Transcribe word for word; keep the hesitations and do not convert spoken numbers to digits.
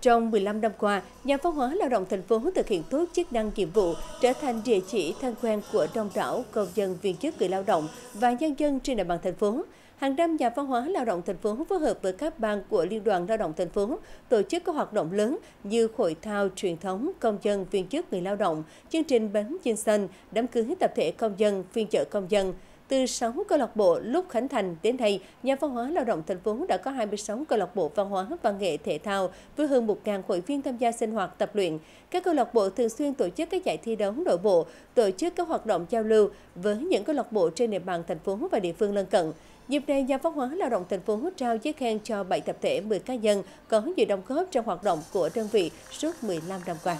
Trong mười lăm năm qua, nhà văn hóa lao động thành phố thực hiện tốt chức năng nhiệm vụ, trở thành địa chỉ thân quen của đông đảo công dân, viên chức, người lao động và nhân dân trên địa bàn thành phố. Hàng năm, nhà văn hóa lao động thành phố phối hợp với các ban của Liên đoàn Lao động thành phố tổ chức các hoạt động lớn như hội thao truyền thống công dân, viên chức, người lao động, chương trình bánh chưng xanh, đám cưới tập thể công dân, phiên chợ công dân. Từ sáu câu lạc bộ lúc khánh thành đến nay, nhà văn hóa lao động thành phố đã có hai mươi sáu câu lạc bộ văn hóa, văn nghệ, thể thao với hơn một nghìn hội viên tham gia sinh hoạt, tập luyện. Các câu lạc bộ thường xuyên tổ chức các giải thi đấu nội bộ, tổ chức các hoạt động giao lưu với những câu lạc bộ trên địa bàn thành phố và địa phương lân cận. Dịp này, nhà văn hóa lao động thành phố trao giấy khen cho bảy tập thể, mười cá nhân có nhiều đóng góp trong hoạt động của đơn vị suốt mười lăm năm qua.